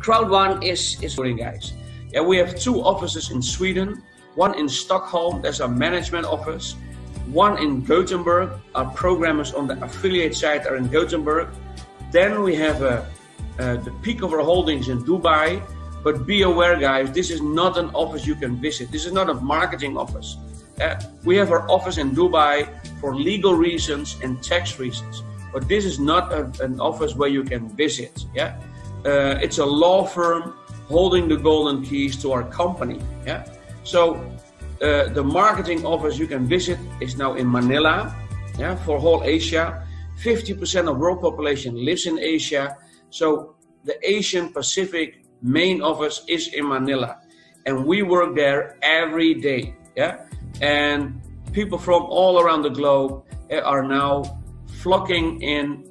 Crowd1 is doing, guys. Yeah, we have two offices in Sweden, one in Stockholm, there's our management office, one in Gothenburg, our programmers on the affiliate side are in Gothenburg. Then we have the peak of our holdings in Dubai. But be aware, guys, this is not an office you can visit. This is not a marketing office. We have our office in Dubai for legal reasons and tax reasons. But this is not an office where you can visit. Yeah, it's a law firm holding the golden keys to our company. Yeah, so the marketing office you can visit is now in Manila. Yeah, for whole Asia, 50% of world population lives in Asia. So the Asian Pacific main office is in Manila, and we work there every day. Yeah, and people from all around the globe are now flocking in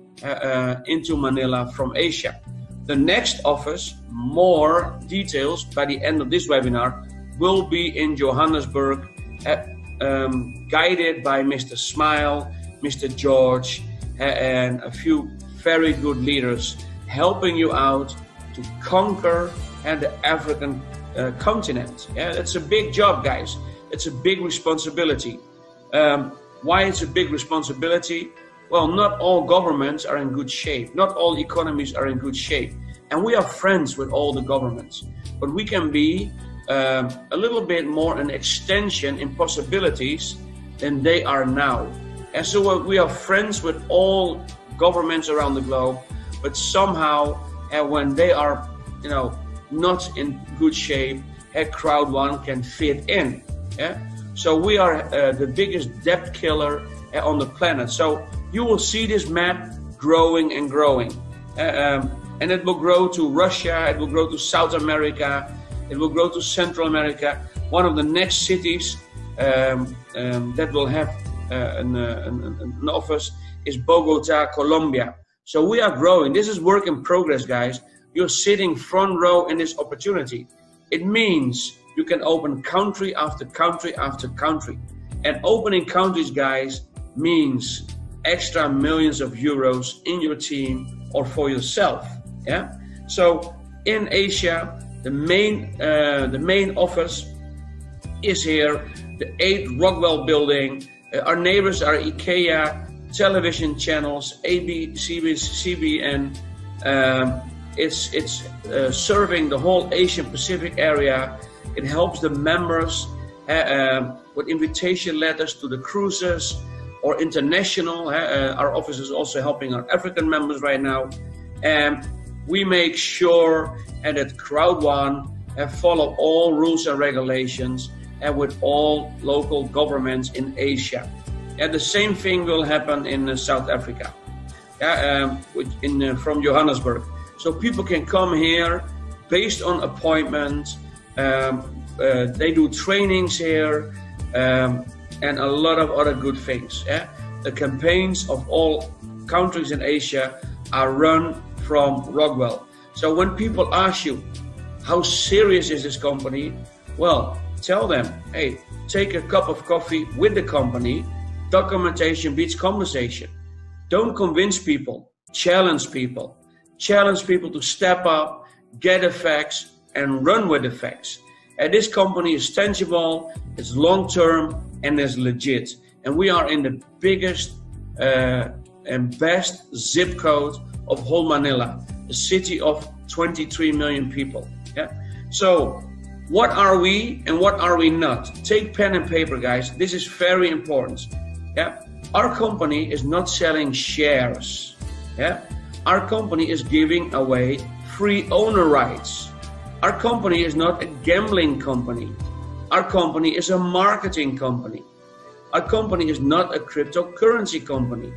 into Manila from Asia. The next office, more details by the end of this webinar, will be in Johannesburg, guided by Mr. Smile, Mr. George, and a few very good leaders helping you out to conquer the African continent. Yeah, it's a big job, guys. It's a big responsibility. Why it's a big responsibility? Well, not all governments are in good shape. Not all economies are in good shape. And we are friends with all the governments. But we can be a little bit more an extension in possibilities than they are now. And so we are friends with all governments around the globe, but somehow, and when they are, you know, not in good shape, Crowd1 can fit in. Yeah? So we are the biggest debt killer on the planet. So you will see this map growing and growing. And it will grow to Russia, it will grow to South America, it will grow to Central America. One of the next cities that will have an office is Bogota, Colombia. So we are growing. This is work in progress, guys. You're sitting front row in this opportunity. It means you can open country after country after country. And opening countries, guys, means extra millions of euros in your team or for yourself. Yeah. So in Asia, the main office is here, the 8 Rockwell building. Our neighbors are IKEA, television channels, ABC, CBN. It's serving the whole Asian Pacific area. It helps the members with invitation letters to the cruises or international. Our office is also helping our African members right now. And we make sure that Crowd1 follow all rules and regulations with all local governments in Asia. And the same thing will happen in South Africa, from Johannesburg. So people can come here based on appointments. They do trainings here and a lot of other good things. Yeah? The campaigns of all countries in Asia are run from Rockwell. So when people ask you, how serious is this company? Well, tell them, hey, take a cup of coffee with the company. Documentation beats conversation. Don't convince people, challenge people. Challenge people to step up, get the facts, and run with the facts. And this company is tangible, it's long-term, and it's legit. And we are in the biggest and best zip code of whole Manila, a city of 23 million people. Yeah? So what are we and what are we not? Take pen and paper, guys. This is very important. Yeah, our company is not selling shares. Yeah, our company is giving away free owner rights. Our company is not a gambling company. Our company is a marketing company. Our company is not a cryptocurrency company.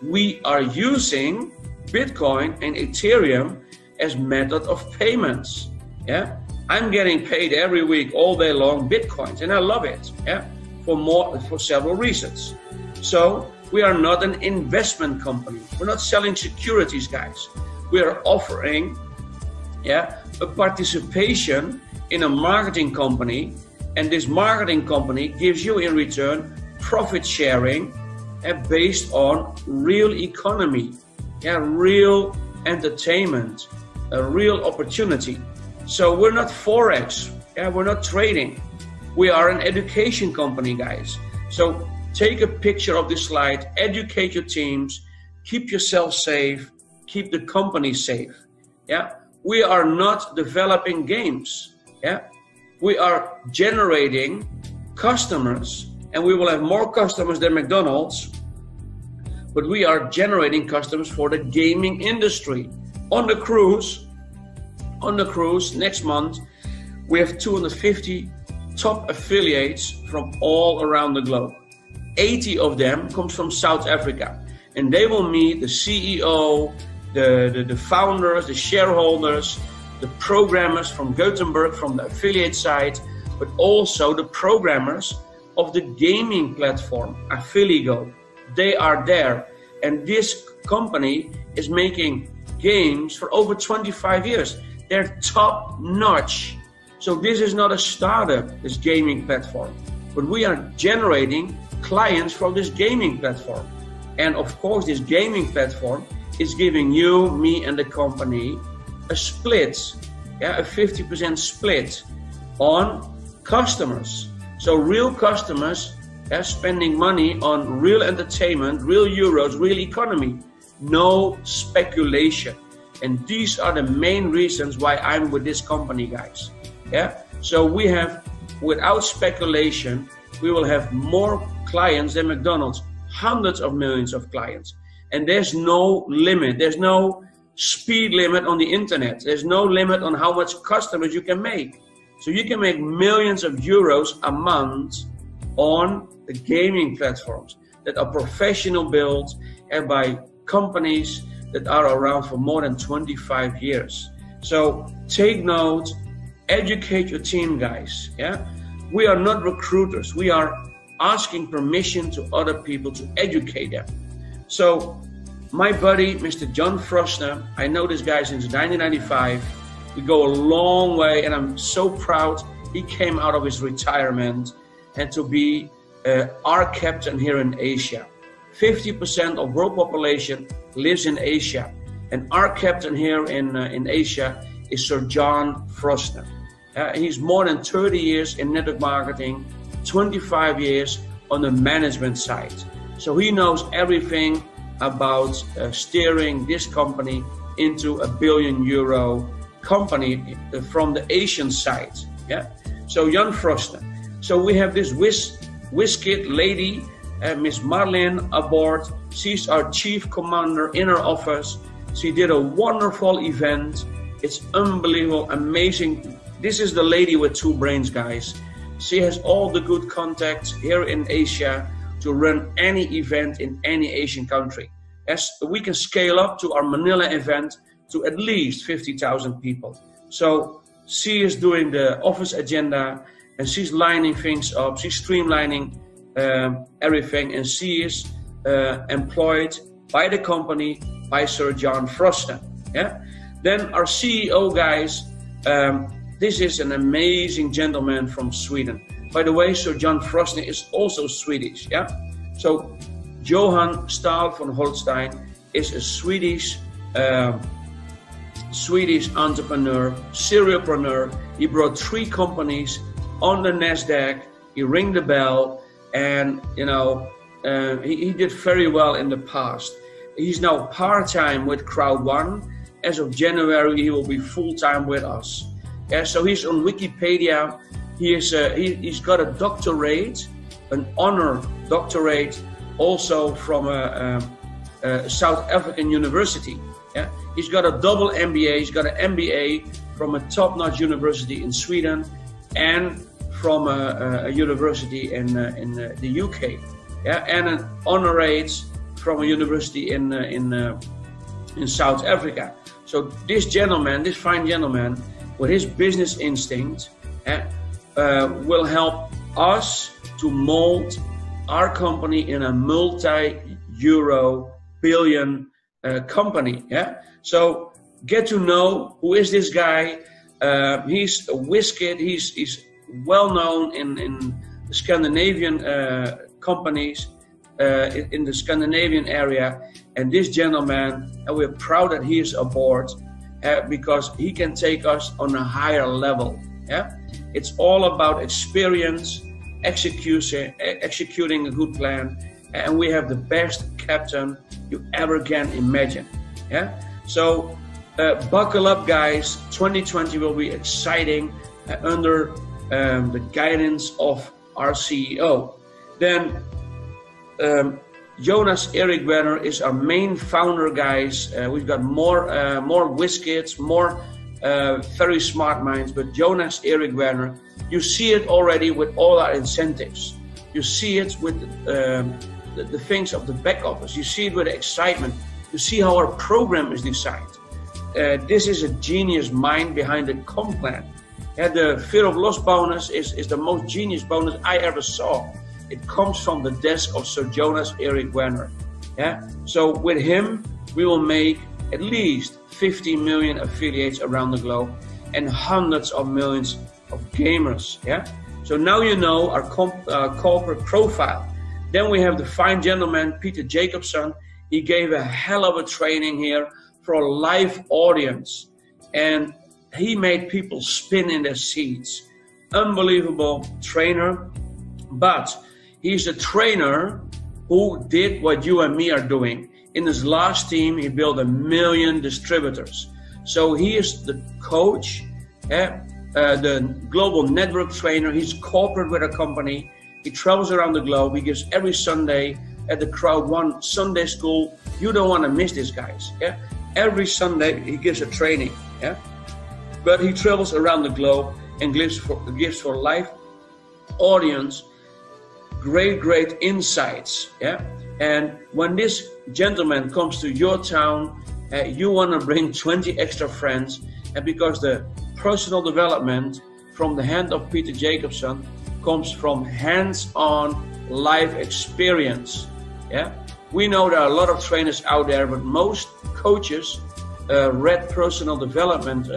We are using Bitcoin and Ethereum as method of payments. Yeah, I'm getting paid every week, all day long, Bitcoins, and I love it. Yeah, for several reasons. So we are not an investment company. We're not selling securities, guys. We are offering, a participation in a marketing company, and this marketing company gives you in return profit sharing, based on real economy, real entertainment, a real opportunity. So we're not Forex, we're not trading. We are an education company, guys. So take a picture of this slide, educate your teams, keep yourself safe, keep the company safe. Yeah, we are not developing games. Yeah, we are generating customers, and we will have more customers than McDonald's, but we are generating customers for the gaming industry. On the cruise next month, we have 250 top affiliates from all around the globe. 80 of them comes from South Africa, and they will meet the CEO, the founders, the shareholders, the programmers from Gothenburg, from the affiliate side, but also the programmers of the gaming platform, Affiligo. They are there, and this company is making games for over 25 years. They're top notch. So this is not a startup, this gaming platform, but we are generating clients from this gaming platform. And of course, this gaming platform is giving you, me, and the company a split, a 50% split on customers. So real customers are spending money on real entertainment, real euros, real economy, no speculation. And these are the main reasons why I'm with this company, guys. Yeah. So we have, without speculation, we will have more clients than McDonald's, hundreds of millions of clients. And there's no limit. There's no speed limit on the internet. There's no limit on how much customers you can make. So you can make millions of euros a month on the gaming platforms that are professional built and by companies that are around for more than 25 years. So take note, educate your team, guys. Yeah, we are not recruiters. We are asking permission to other people to educate them. So my buddy, Mr. John Frostner, I know this guy since 1995. We go a long way, and I'm so proud he came out of his retirement and to be our captain here in Asia. 50% of world population lives in Asia, and our captain here in Asia is Sir John Frostner. He's more than 30 years in network marketing, 25 years on the management side. So he knows everything about steering this company into €1 billion company from the Asian side. Yeah. So Jan Frosten. So we have this WizKid lady, Miss Marlene, aboard. She's our chief commander in her office. She did a wonderful event. It's unbelievable, amazing. This is the lady with two brains, guys. She has all the good contacts here in Asia to run any event in any Asian country. As we can scale up to our Manila event to at least 50,000 people. So she is doing the office agenda, and she's lining things up. She's streamlining everything, and she is employed by the company, by Sir John Frostner. Yeah. Then our CEO, guys, this is an amazing gentleman from Sweden. By the way, Sir John Frostner is also Swedish. Yeah. So Johan Staël von Holstein is a Swedish entrepreneur, serialpreneur. He brought 3 companies on the Nasdaq. He rang the bell, and you know he did very well in the past. He's now part-time with Crowd1. As of January, he will be full-time with us. Yeah, so he's on Wikipedia. He is he's got a doctorate, an honor doctorate, also from a South African university. Yeah. He's got a double MBA. He's got an MBA from a top-notch university in Sweden and from a university in the UK. Yeah, and an honorates from a university in South Africa. So this gentleman, this fine gentleman, with his business instinct, will help us to mold our company in a multi-euro-billion company. Yeah. So get to know who is this guy. He's a WizKid. He's well known in Scandinavian companies in the Scandinavian area. And this gentleman, and we're proud that he is aboard. because he can take us on a higher level. Yeah, it's all about experience, executing a good plan, and we have the best captain you ever can imagine. Yeah, so buckle up, guys. 2020 will be exciting under the guidance of our CEO. Then Jonas Eric Werner is our main founder, guys. We've got more WizKids, more very smart minds, but Jonas Eric Werner, you see it already with all our incentives. You see it with the things of the back office. You see it with the excitement. You see how our program is designed. This is a genius mind behind the comp plan. The fear of loss bonus is the most genius bonus I ever saw. It comes from the desk of Sir Jonas Eric Werner. Yeah? So with him, we will make at least 50 million affiliates around the globe and hundreds of millions of gamers. Yeah? So now you know our corporate profile. Then we have the fine gentleman, Peter Jacobson. He gave a hell of a training here for a live audience. And he made people spin in their seats. Unbelievable trainer. But he's a trainer who did what you and me are doing. In his last team, he built 1 million distributors. So he is the coach, the global network trainer. He's corporate with a company. He travels around the globe. He gives every Sunday at the Crowd1 Sunday School. You don't want to miss this, guys. Yeah? Every Sunday, he gives a training. Yeah? But he travels around the globe and gives for life audience great insights. Yeah, and when this gentleman comes to your town, you want to bring 20 extra friends, and because the personal development from the hand of Peter Jacobson comes from hands-on life experience. Yeah, we know there are a lot of trainers out there, but most coaches read personal development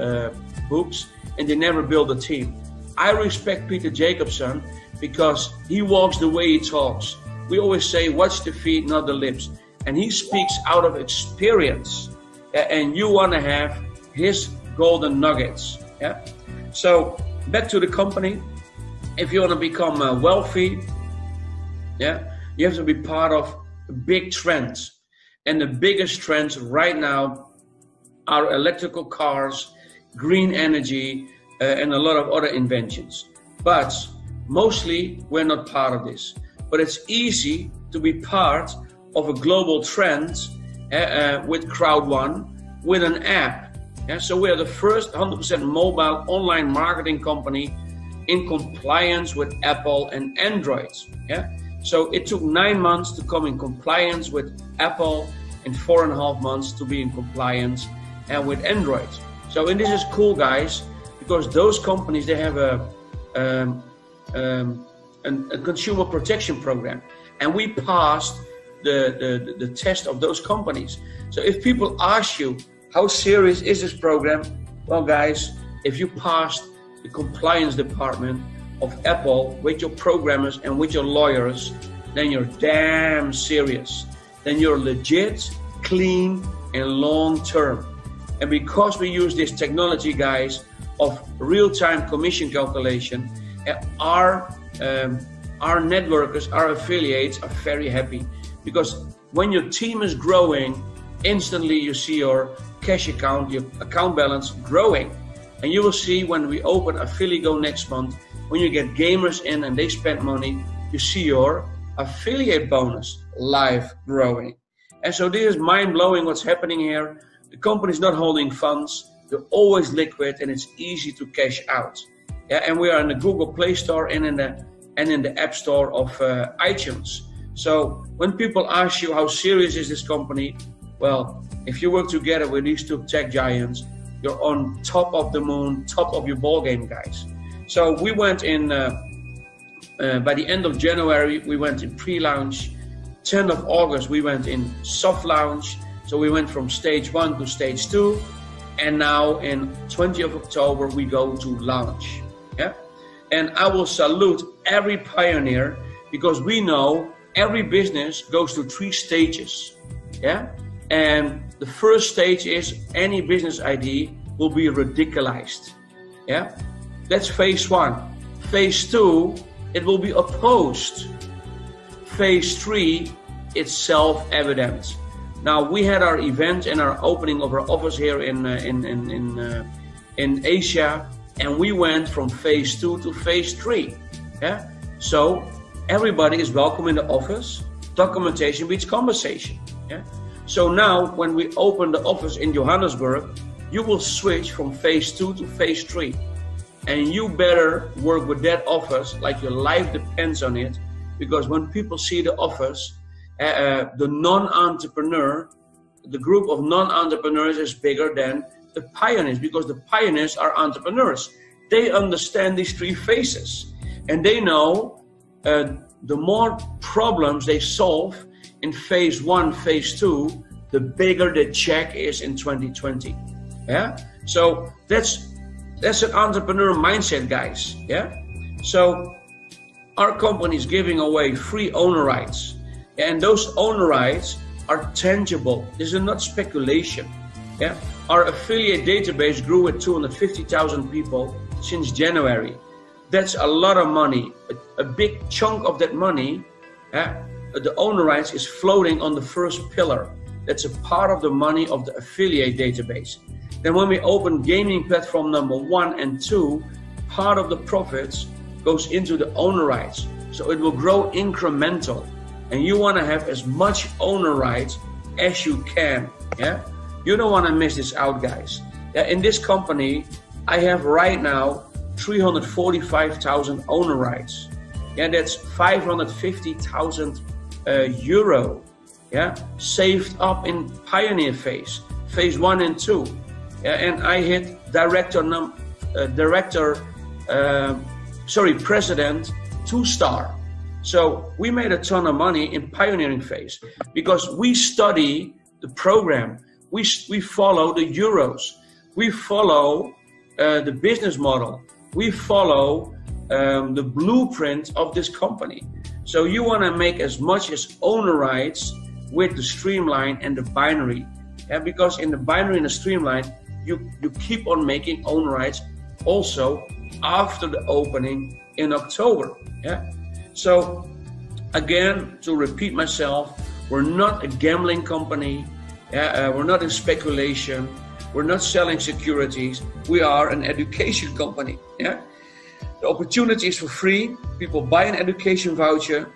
books and they never build a team. I respect Peter Jacobson because he walks the way he talks. We always say, watch the feet, not the lips. And he speaks out of experience. And you want to have his golden nuggets. Yeah? So back to the company. If you want to become wealthy, yeah, you have to be part of big trends. And the biggest trends right now are electrical cars, green energy, and a lot of other inventions. But mostly we're not part of this, but it's easy to be part of a global trend with Crowd1, with an app. Yeah? So we are the first 100% mobile online marketing company in compliance with Apple and Android. Yeah? So it took 9 months to come in compliance with Apple and 4.5 months to be in compliance and with Android. So, and this is cool, guys, because those companies, they have a consumer protection program, and we passed the test of those companies. So if people ask you how serious is this program, well, guys, if you passed the compliance department of Apple with your programmers and with your lawyers, then you're damn serious. Then you're legit, clean, and long term. And because we use this technology, guys, of real-time commission calculation, our networkers, our affiliates are very happy, because when your team is growing, instantly you see your cash account, your account balance growing. And you will see when we open Affiligo next month, when you get gamers in and they spend money, you see your affiliate bonus live growing. And so this is mind-blowing what's happening here. The company's not holding funds. They're always liquid, and it's easy to cash out. Yeah, and we are in the Google Play Store and in the App Store of iTunes. So when people ask you how serious is this company, well, if you work together with these two tech giants, you're on top of the moon, top of your ball game, guys. So we went in by the end of January. We went in pre-launch. 10th of August, we went in soft launch. So we went from stage 1 to stage 2. And now in 20th of October, we go to launch. Yeah? And I will salute every pioneer, because we know every business goes through 3 stages. Yeah? And the first stage is any business idea will be radicalized. Yeah, that's phase one. Phase two, it will be opposed. Phase three, it's self-evident. Now, we had our event and our opening of our office here in Asia, and we went from phase two to phase three. Yeah, so everybody is welcome in the office. Documentation beats conversation. Yeah. So now, when we open the office in Johannesburg, you will switch from phase two to phase three. And you better work with that office like your life depends on it. Because when people see the office, the non-entrepreneur, the group of non-entrepreneurs is bigger than the pioneers. Because the pioneers are entrepreneurs. They understand these three phases. And they know the more problems they solve in phase one, phase two, the bigger the check is in 2020. Yeah, so that's an entrepreneur mindset, guys. Yeah, so our company is giving away free owner rights, and those owner rights are tangible. This is not speculation. Yeah, our affiliate database grew with 250,000 people since January. That's a lot of money. A big chunk of that money, the owner rights, is floating on the first pillar. That's a part of the money of the affiliate database. Then when we open gaming platform number 1 and 2, part of the profits goes into the owner rights. So it will grow incremental. And you want to have as much owner rights as you can. Yeah, you don't want to miss this out, guys. Yeah? In this company, I have right now 345,000 owner rights. Yeah, that's 550,000 euro. Yeah, saved up in pioneer phase, phase 1 and 2. Yeah, and I hit president 2-star. So we made a ton of money in pioneering phase because we study the program. We follow the euros. We follow the business model. We follow the blueprint of this company. So you want to make as much as owner rights with the streamline and the binary. Yeah, because in the binary and the streamline, you keep on making owner rights also after the opening in October. Yeah. So again, to repeat myself, we're not a gambling company. Yeah, we're not in speculation. We're not selling securities. We are an education company. Yeah. The opportunity is for free. People buy an education voucher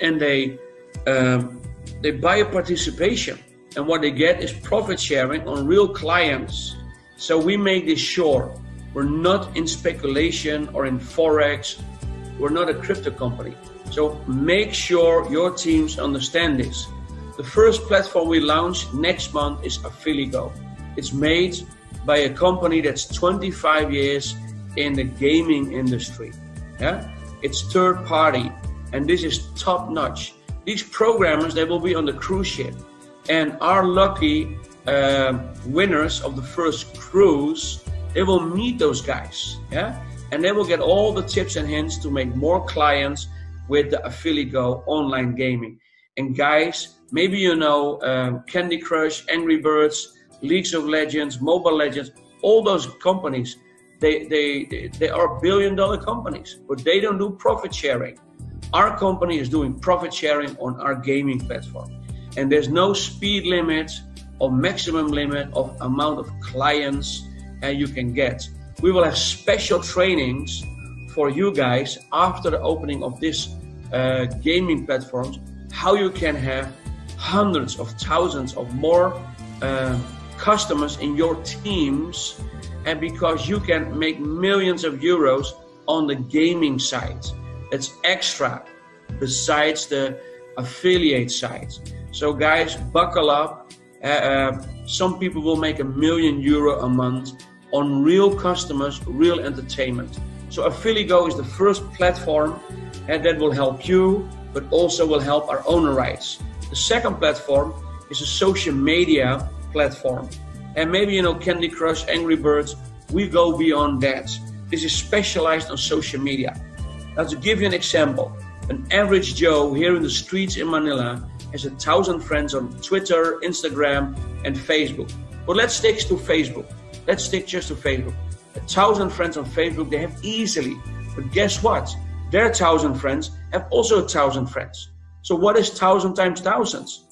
and they buy a participation. And what they get is profit sharing on real clients. So we make this sure. We're not in speculation or in Forex. We're not a crypto company. So make sure your teams understand this. The first platform we launch next month is Affiligo. It's made by a company that's 25 years in the gaming industry. Yeah, it's third party, and this is top notch. These programmers, they will be on the cruise ship, and our lucky winners of the first cruise, they will meet those guys. Yeah, and they will get all the tips and hints to make more clients with the Affiligo online gaming. And guys, maybe you know Candy Crush, Angry Birds, League of Legends, Mobile Legends, all those companies. They are billion-dollar companies, but they don't do profit sharing. Our company is doing profit sharing on our gaming platform. And there's no speed limit or maximum limit of amount of clients you can get. We will have special trainings for you guys after the opening of this gaming platforms, how you can have hundreds of thousands of more customers in your teams, and because you can make millions of euros on the gaming side. That's extra besides the affiliate side. So guys, buckle up. Some people will make €1 million a month on real customers, real entertainment. So Affiligo is the first platform, and that will help you, but also will help our owner rights. The second platform is a social media platform. And maybe you know Candy Crush, Angry Birds. We go beyond that. This is specialized on social media. Now to give you an example, an average Joe here in the streets in Manila has 1,000 friends on Twitter, Instagram, and Facebook. But let's stick to Facebook. Let's stick just to Facebook. 1,000 friends on Facebook, they have easily. But guess what? Their 1,000 friends have also 1,000 friends. So what is 1,000 times thousands?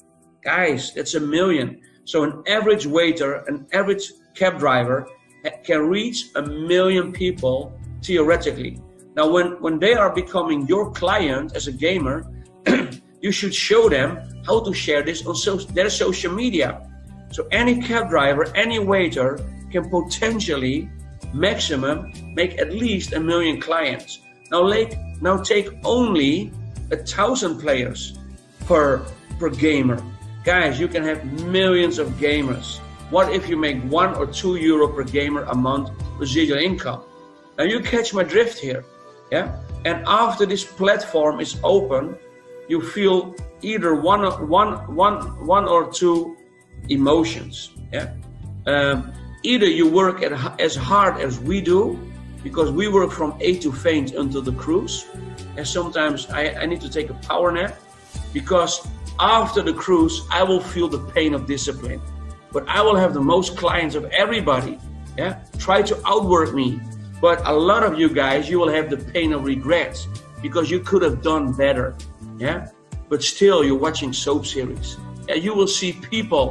Guys, that's 1,000,000. So an average waiter, an average cab driver can reach 1,000,000 people theoretically. Now, when they are becoming your client as a gamer, you should show them how to share this on their social media. So any cab driver, any waiter can potentially maximum make at least 1,000,000 clients. Now take only 1,000 players per gamer. Guys, you can have millions of gamers. What if you make €1 or €2 per gamer a month residual income? Now you catch my drift here, yeah? And after this platform is open, you feel either one or two emotions, yeah? Either you work as hard as we do, because we work from 8 to faint until the cruise, and sometimes I need to take a power nap, because after the cruise, I will feel the pain of discipline, but I will have the most clients of everybody. Yeah, try to outwork me, but a lot of you guys, you will have the pain of regrets because you could have done better. Yeah, but still you're watching soap series, and you will see people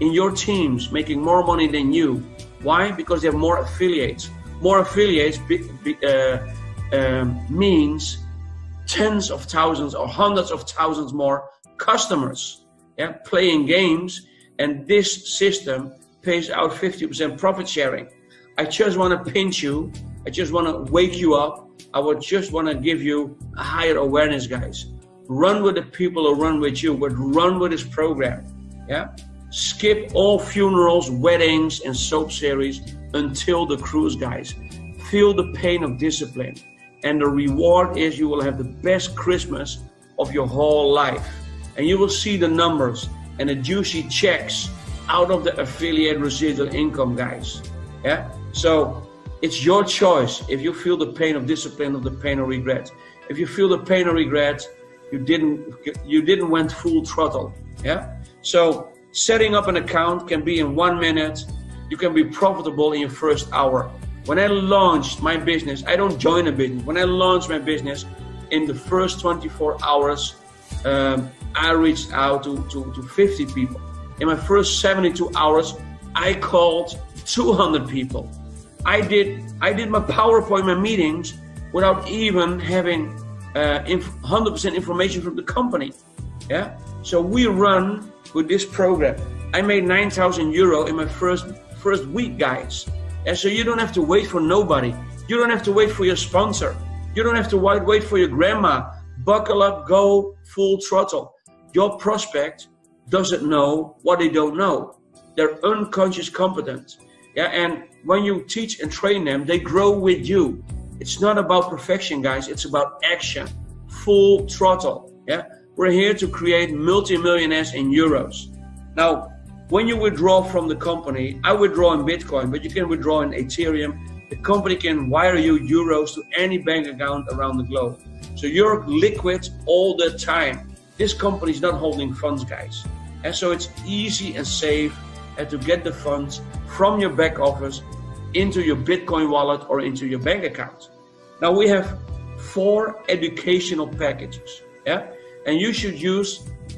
in your teams making more money than you. Why? Because they have more affiliates. More affiliates means tens of thousands or hundreds of thousands more customers, yeah, playing games, and this system pays out 50% profit sharing. I just want to pinch you. I just want to wake you up. I would just want to give you a higher awareness, guys. Run with the people who run with you, but run with this program. Yeah, skip all funerals, weddings, and soap series until the cruise, guys. Feel the pain of discipline, and the reward is you will have the best Christmas of your whole life. And you will see the numbers and the juicy checks out of the affiliate residual income, guys. Yeah, so it's your choice. If you feel the pain of discipline, of the pain of regret, if you feel the pain of regret, you didn't went full throttle. Yeah, so setting up an account can be in 1 minute. You can be profitable in your first hour. When I launched my business, I don't join a business. When I launched my business, in the first 24 hours, I reached out to 50 people. In my first 72 hours, I called 200 people. I did my PowerPoint, my meetings, without even having 100% information from the company. Yeah. So we run with this program. I made 9,000 euro in my first week, guys. And so you don't have to wait for nobody. You don't have to wait for your sponsor. You don't have to wait for your grandma. Buckle up, go full throttle. Your prospect doesn't know what they don't know. They're unconscious competent. Yeah, and when you teach and train them, they grow with you. It's not about perfection, guys. It's about action, full throttle. Yeah, we're here to create multi-millionaires in euros. Now, when you withdraw from the company, I withdraw in Bitcoin, but you can withdraw in Ethereum. The company can wire you euros to any bank account around the globe. So you're liquid all the time. This company is not holding funds, guys. And so it's easy and safe to get the funds from your back office into your Bitcoin wallet or into your bank account. Now we have 4 educational packages. Yeah, and you should use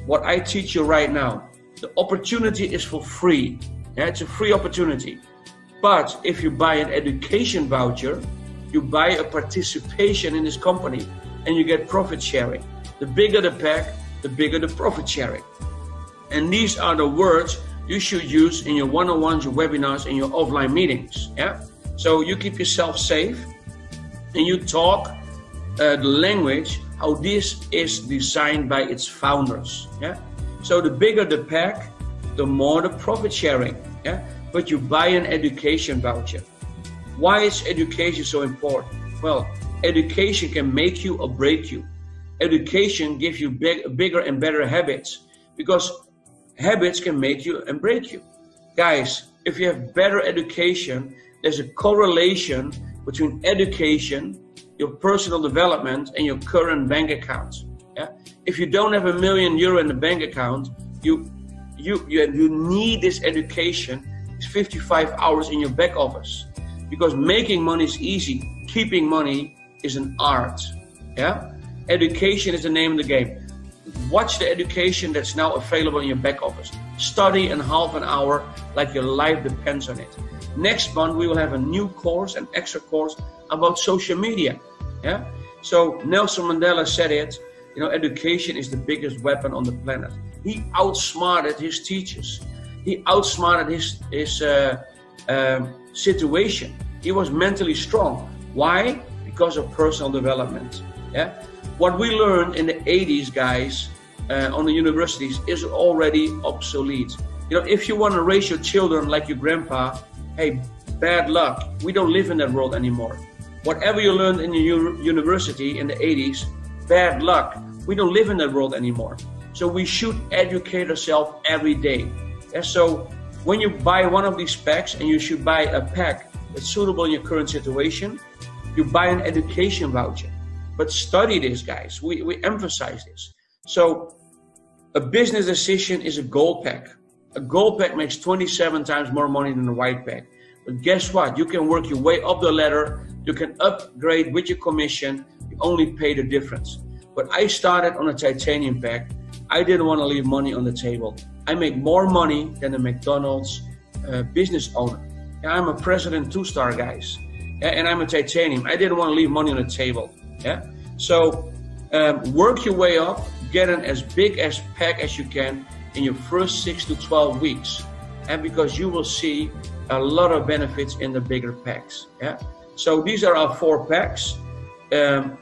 what I teach you right now. The opportunity is for free. Yeah, it's a free opportunity. But if you buy an education voucher, you buy a participation in this company, and you get profit sharing. The bigger the pack, the bigger the profit sharing. And these are the words you should use in your one-on-ones, your webinars, and your offline meetings. Yeah. So you keep yourself safe, and you talk the language how this is designed by its founders. Yeah. So the bigger the pack, the more the profit sharing. Yeah. But you buy an education voucher. Why is education so important? Well, education can make you or break you. Education gives you bigger and better habits, because habits can make you and break you. Guys, if you have better education, there's a correlation between education, your personal development, and your current bank account. Yeah? if you don't have €1 million in the bank account, you need this education. It's 55 hours in your back office, because making money is easy. Keeping money is an art. Yeah, education is the name of the game. Watch the education that's now available in your back office. Study in half an hour like your life depends on it. Next month we will have a new course, an extra course about social media. Yeah, so Nelson Mandela said it, you know, education is the biggest weapon on the planet. He outsmarted his teachers. He outsmarted his situation. He was mentally strong. Why? Because of personal development. Yeah. What we learned in the 80s, guys, on the universities is already obsolete. You know, if you want to raise your children like your grandpa, hey, bad luck. We don't live in that world anymore. Whatever you learned in the university in the 80s, bad luck. We don't live in that world anymore. So we should educate ourselves every day. And so when you buy one of these packs, and you should buy a pack that's suitable in your current situation, you buy an education voucher. But study this, guys. We emphasize this. So a business decision is a gold pack. A gold pack makes 27 times more money than a white pack. But guess what? You can work your way up the ladder. You can upgrade with your commission. You only pay the difference. But I started on a titanium pack. I didn't want to leave money on the table. I make more money than a McDonald's business owner. And I'm a president two-star, guys. And I'm a titanium. I didn't want to leave money on the table. Yeah, so work your way up, get an as big as pack as you can in your first 6 to 12 weeks, and because you will see a lot of benefits in the bigger packs. Yeah, so these are our 4 packs, and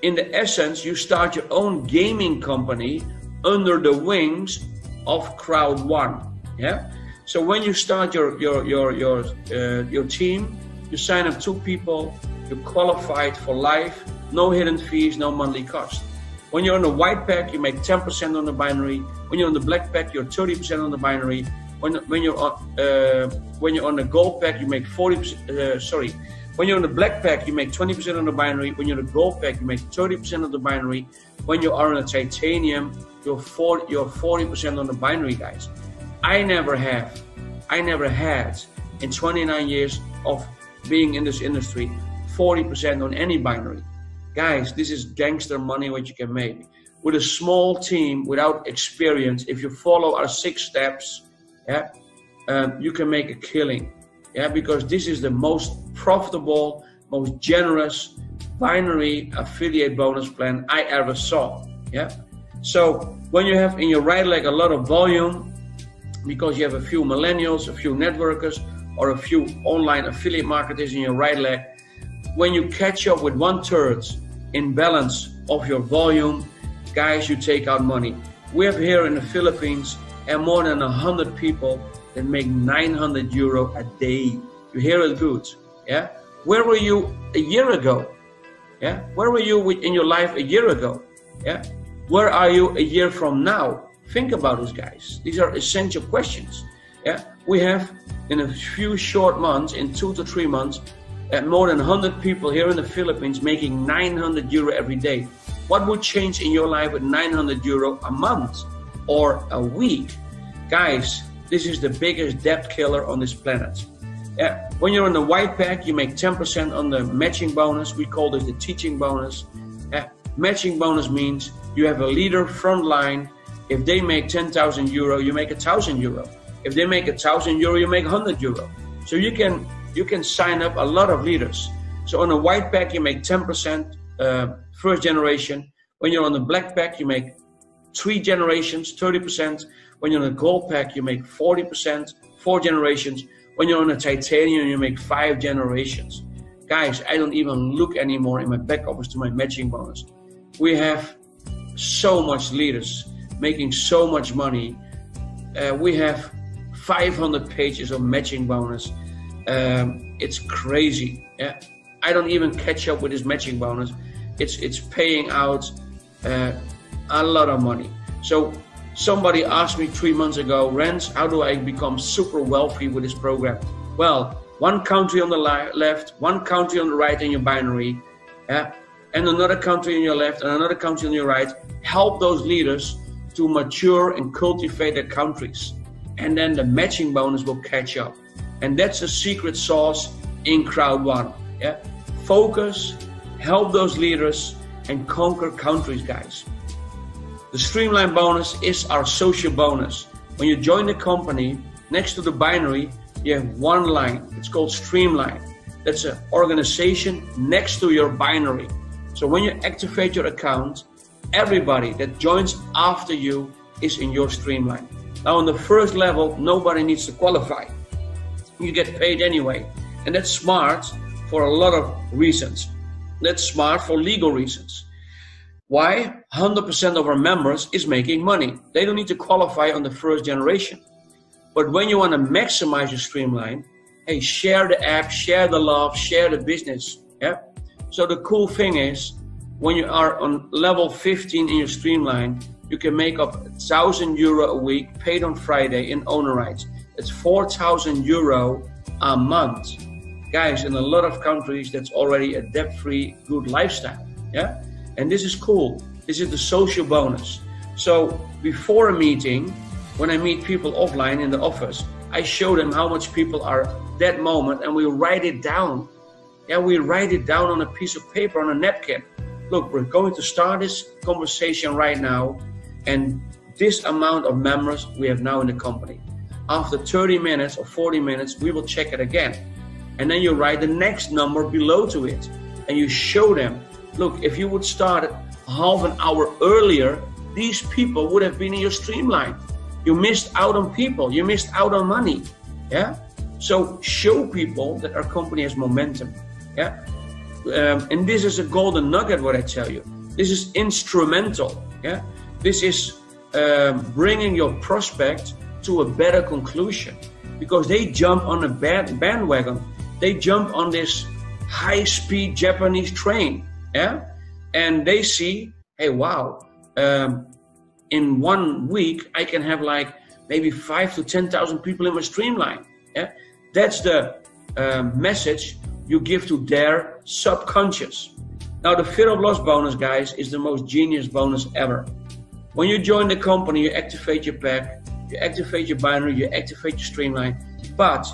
in the essence, you start your own gaming company under the wings of Crowd1. Yeah, so when you start your team, you sign up 2 people. You're qualified for life, no hidden fees, no monthly cost. When you're on the white pack, you make 10% on the binary. When you're on the black pack, you're 30% on the binary. When you're on the gold pack, you make 40%. When you're on the black pack, you make 20% on the binary. When you're on the gold pack, you make 30% on the binary. When you are on a titanium, you're 40% on the binary, guys. I never had in 29 years of being in this industry 40% on any binary. Guys, this is gangster money what you can make. With a small team, without experience, if you follow our 6 steps, yeah, you can make a killing. Yeah, because this is the most profitable, most generous binary affiliate bonus plan I ever saw. Yeah. So when you have in your right leg a lot of volume, because you have a few millennials, a few networkers, or a few online affiliate marketers in your right leg, when you catch up with 1/3 in balance of your volume, guys, you take out money. We have here in the Philippines and more than 100 people that make 900 euro a day. You hear it good, yeah? Where were you a year ago? Yeah, where were you in your life a year ago? Yeah, where are you a year from now? Think about this, guys. These are essential questions. Yeah, we have in a few short months, in 2 to 3 months, at more than 100 people here in the Philippines making 900 euro every day. What would change in your life with 900 euro a month or a week? Guys, this is the biggest debt killer on this planet. Yeah. When you're on the white pack, you make 10% on the matching bonus. We call this the teaching bonus. Yeah. Matching bonus means you have a leader front line. If they make 10,000 euro, you make 1,000 euro. If they make 1,000 euro, you make 100 euro. So you can sign up a lot of leaders. So on a white pack, you make 10% first generation. When you're on the black pack, you make 3 generations, 30%. When you're on a gold pack, you make 40%, 4 generations. When you're on a titanium, you make 5 generations. Guys, I don't even look anymore in my back office to my matching bonus. We have so much leaders making so much money. We have 500 pages of matching bonus. It's crazy. Yeah, I don't even catch up with this matching bonus. It's paying out a lot of money. So somebody asked me 3 months ago, Rens, how do I become super wealthy with this program? Well, 1 country on the left, 1 country on the right in your binary. Yeah, and another country on your left and another country on your right. Help those leaders to mature and cultivate their countries. And then the matching bonus will catch up. And that's the secret sauce in Crowd1. Yeah? Focus, help those leaders, and conquer countries, guys. The streamline bonus is our social bonus. When you join the company, next to the binary, you have one line. It's called streamline. That's an organization next to your binary. So when you activate your account, everybody that joins after you is in your streamline. Now on the first level, nobody needs to qualify. You get paid anyway. And that's smart for a lot of reasons. That's smart for legal reasons. Why? 100% of our members is making money. They don't need to qualify on the first generation. But when you want to maximize your streamline, hey, share the app, share the love, share the business. Yeah. So the cool thing is, when you are on level 15 in your streamline, you can make up €1,000 a week, paid on Friday in owner rights. It's €4,000 a month. Guys, in a lot of countries, that's already a debt-free, good lifestyle. Yeah. And this is cool. This is the social bonus. So before a meeting, when I meet people offline in the office, I show them how much people are that moment, and we write it down. Yeah, we write it down on a piece of paper, on a napkin. Look, we're going to start this conversation right now, and this amount of members we have now in the company. After 30 minutes or 40 minutes, we will check it again. And then you write the next number below to it, and you show them, look, if you would start half an hour earlier, these people would have been in your streamline. You missed out on people, you missed out on money. Yeah. So show people that our company has momentum. Yeah. And this is a golden nugget, what I tell you. This is instrumental. Yeah. This is bringing your prospect to a better conclusion, because they jump on a bandwagon. They jump on this high-speed Japanese train. Yeah. And they see, hey, wow. In 1 week, I can have like maybe 5,000 to 10,000 people in my streamline. Yeah? That's the message you give to their subconscious. Now, the fear of loss bonus, guys, is the most genius bonus ever. When you join the company, you activate your pack, you activate your binary, you activate your streamline. But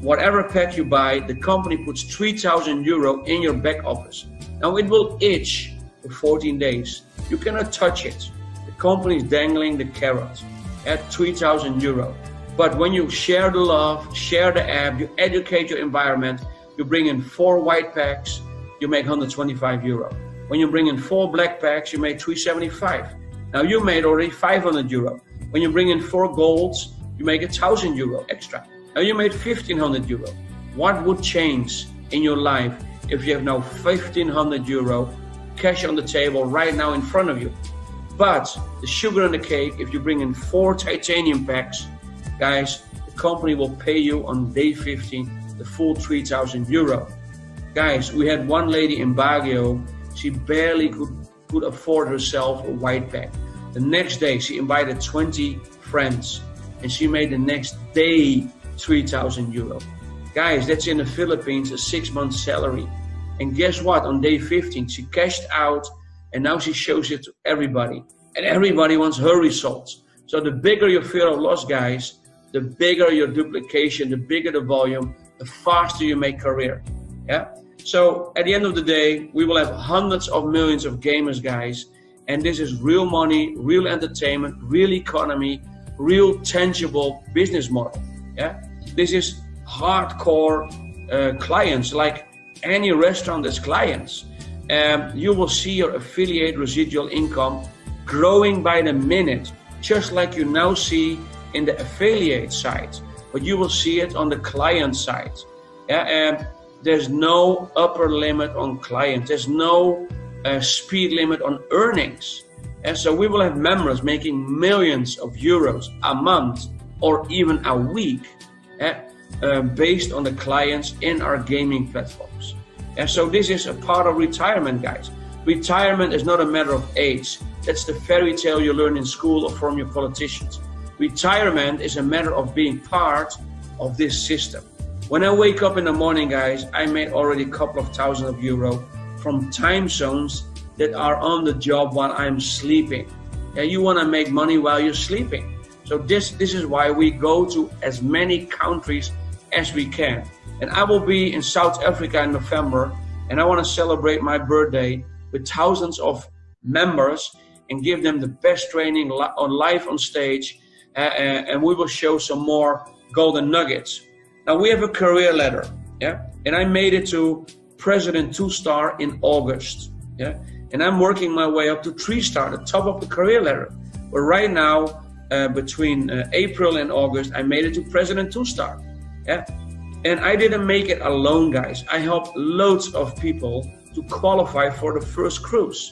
whatever pack you buy, the company puts €3,000 in your back office. Now, it will itch for 14 days. You cannot touch it. Companies dangling the carrot at €3,000. But when you share the love, share the app, you educate your environment, you bring in 4 white packs, you make €125. When you bring in 4 black packs, you make €375. Now you made already €500. When you bring in 4 golds, you make €1,000 extra. Now you made €1,500. What would change in your life if you have now €1,500 cash on the table right now in front of you? But the sugar on the cake, if you bring in 4 titanium packs, guys, the company will pay you on day 15 the full €3,000. Guys, we had one lady in Baguio, she barely could afford herself a white pack. The next day, she invited 20 friends, and she made the next day €3,000. Guys, that's in the Philippines, a 6-month salary. And guess what? On day 15, she cashed out. And now she shows it to everybody. And everybody wants her results. So the bigger your fear of loss, guys, the bigger your duplication, the bigger the volume, the faster you make career. Yeah. So at the end of the day, we will have hundreds of millions of gamers, guys. And this is real money, real entertainment, real economy, real tangible business model. Yeah. This is hardcore clients, like any restaurant that's clients. You will see your affiliate residual income growing by the minute, just like you now see in the affiliate side, but you will see it on the client side. Yeah? There's no upper limit on clients. There's no speed limit on earnings. And so we will have members making millions of euros a month or even a week based on the clients in our gaming platforms. And so this is a part of retirement, guys. Retirement is not a matter of age. That's the fairy tale you learn in school or from your politicians. Retirement is a matter of being part of this system. When I wake up in the morning, guys, I made already a couple of thousand euros from time zones that are on the job while I'm sleeping. Yeah, you want to make money while you're sleeping. So this is why we go to as many countries as we can. And I will be in South Africa in November, and I want to celebrate my birthday with thousands of members and give them the best training on live on stage, and we will show some more golden nuggets. Now we have a career ladder, yeah? And I made it to President 2-star in August, yeah? And I'm working my way up to 3-star, the top of the career ladder. But right now, between April and August, I made it to President 2-star, yeah? And I didn't make it alone, guys. I helped loads of people to qualify for the first cruise.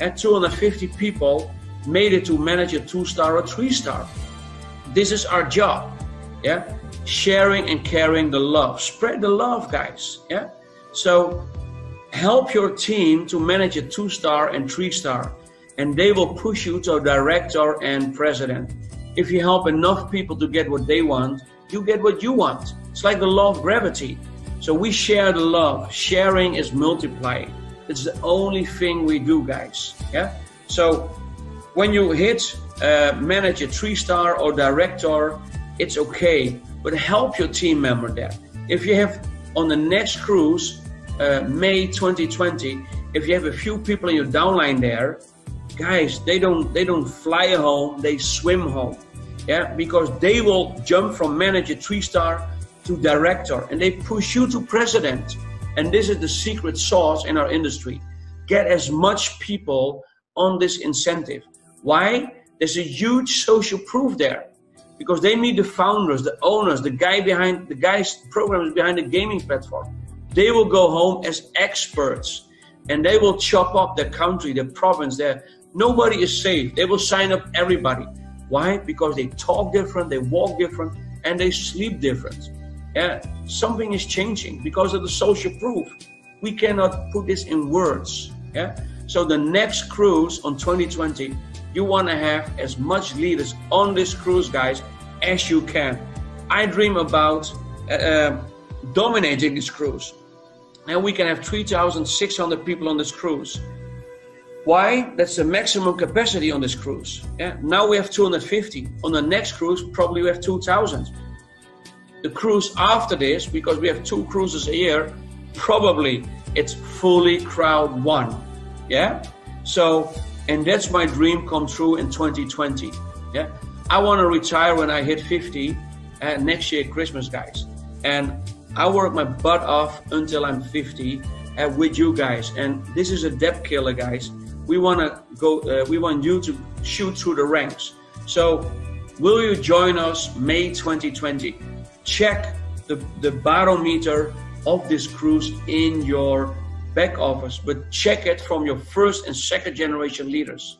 And 250 people made it to manage a 2-star or 3-star. This is our job, yeah? Sharing and caring the love. Spread the love, guys, yeah? So help your team to manage a 2-star and 3-star, and they will push you to a director and president. If you help enough people to get what they want, you get what you want. It's like the law of gravity. So we share the love. Sharing is multiplying. It's the only thing we do, guys. Yeah. So when you hit manage a 3-star or director, it's okay. But help your team member there. If you have on the next cruise, May 2020, if you have a few people in your downline there, guys, they don't fly home. They swim home. Yeah, because they will jump from manager 3-star to director, and they push you to president. And this is the secret sauce in our industry. Get as much people on this incentive. Why? There's a huge social proof there, because they meet the founders, the owners, the guys, programmers behind the gaming platform. They will go home as experts, and they will chop up their country, their province, nobody is safe. They will sign up everybody. Why? Because they talk different, they walk different, and they sleep different. Yeah, something is changing because of the social proof. We cannot put this in words. Yeah, so the next cruise on 2020, you want to have as much leaders on this cruise, guys, as you can. I dream about dominating this cruise. Now we can have 3,600 people on this cruise. Why? That's the maximum capacity on this cruise. Yeah, now we have 250. On the next cruise, probably we have 2,000. The cruise after this, because we have 2 cruises a year, probably it's fully Crowd1, yeah? So, and that's my dream come true in 2020, yeah? I want to retire when I hit 50 next year Christmas, guys. And I work my butt off until I'm 50 with you guys. And this is a depth killer, guys. We want to go, we want you to shoot through the ranks. So, will you join us May 2020? Check the barometer of this cruise in your back office, but check it from your first and second generation leaders.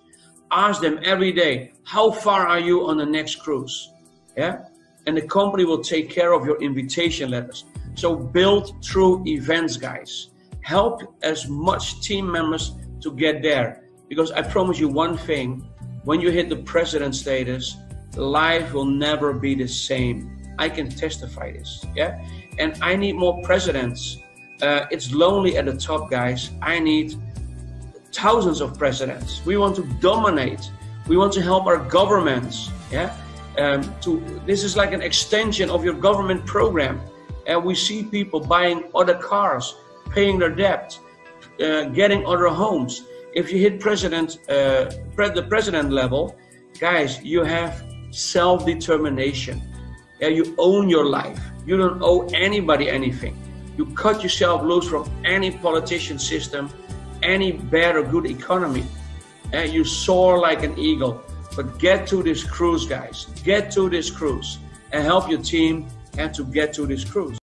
Ask them every day, how far are you on the next cruise? Yeah, and the company will take care of your invitation letters. So build through events, guys. Help as much team members to get there, because I promise you one thing, when you hit the president status, life will never be the same. I can testify this, yeah? And I need more presidents. It's lonely at the top, guys. I need thousands of presidents. We want to dominate. We want to help our governments, yeah? This is like an extension of your government program. And we see people buying other cars, paying their debt, getting other homes. If you hit president, the president level, guys, you have self-determination. Yeah, you own your life. You don't owe anybody anything. You cut yourself loose from any politician system, any bad or good economy. And you soar like an eagle. But get to this cruise, guys. Get to this cruise and help your team to get to this cruise.